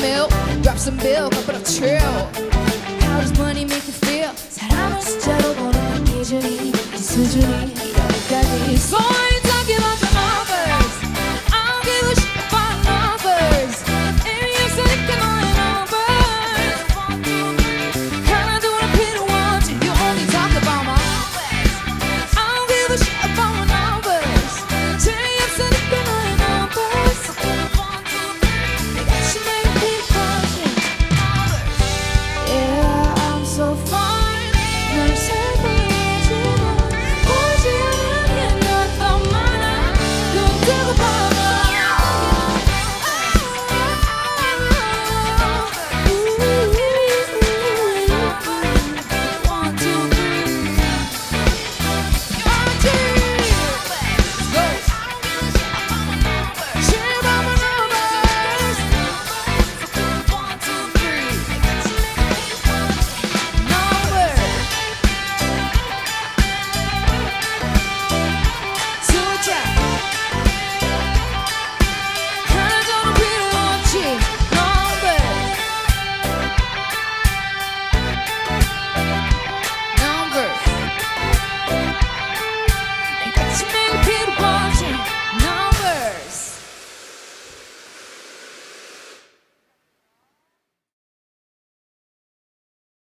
milk, drop some milk, but I'm chill. How does money make you feel? 사람은 진짜로 보는 기준이 이 수준이 여기까지.